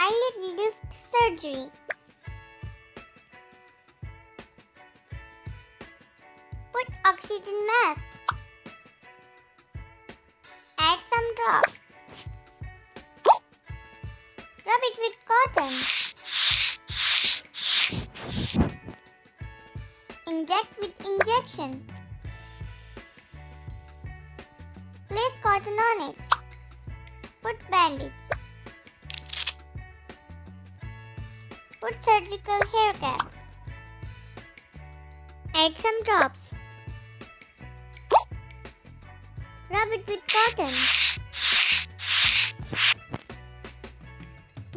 eyelid lift surgery. Put oxygen mask. Add some drops. Rub it with cotton. Inject with injection. Place cotton on it. Put bandage. Put surgical hair cap. Add some drops. Rub it with cotton.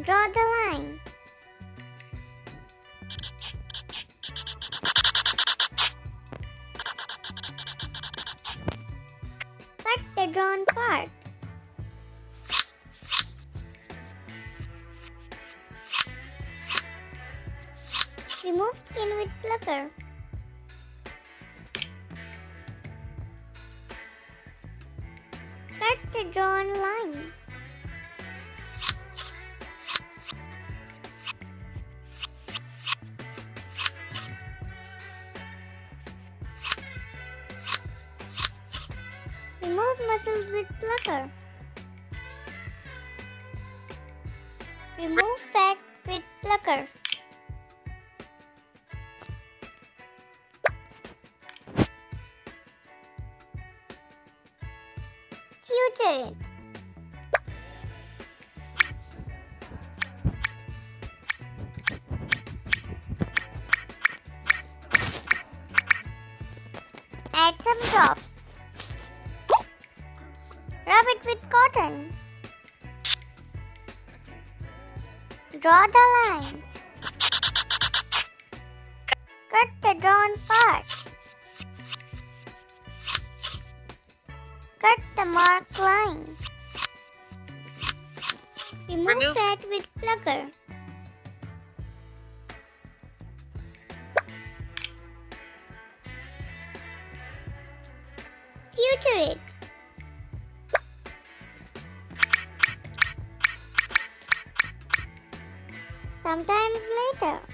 Draw the line. Cut the drawn part. Remove skin with plucker. Cut the drawn line. Remove muscles with plucker. Remove fat with plucker. Suture it. Add some drops. Rub it with cotton. Draw the line. Cut the drawn part. Cut the marked line. Remove fat with plucker. Suture it. Sometimes later.